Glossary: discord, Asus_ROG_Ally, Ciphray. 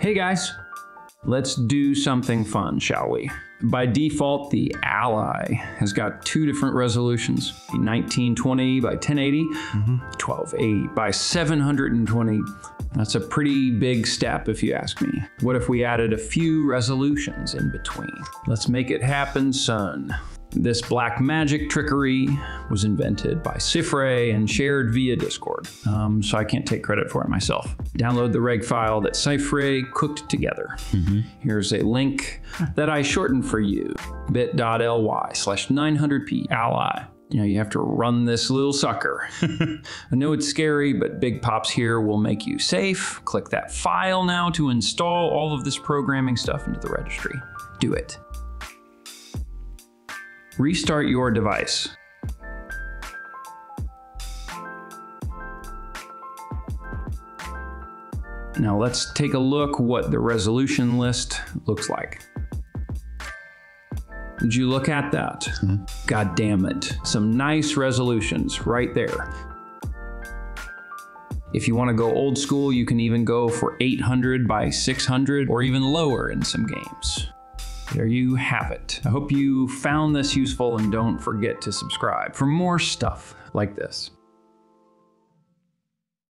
Hey guys, let's do something fun, shall we? By default, the Ally has got two different resolutions, 1920 by 1080, 1280 by 720. That's a pretty big step if you ask me. What if we added a few resolutions in between? Let's make it happen, son. This black magic trickery was invented by Ciphray and shared via Discord, so I can't take credit for it myself. Download the reg file that Ciphray cooked together. Here's a link that I shortened for you, bit.ly/900pally. You know, you have to run this little sucker. I know it's scary, but Big Pops here will make you safe. Click that file now to install all of this programming stuff into the registry. Do it. Restart your device. Now let's take a look what the resolution list looks like. Did you look at that? God damn it. Some nice resolutions right there. If you want to go old school, you can even go for 800 by 600 or even lower in some games. There you have it. I hope you found this useful and don't forget to subscribe for more stuff like this.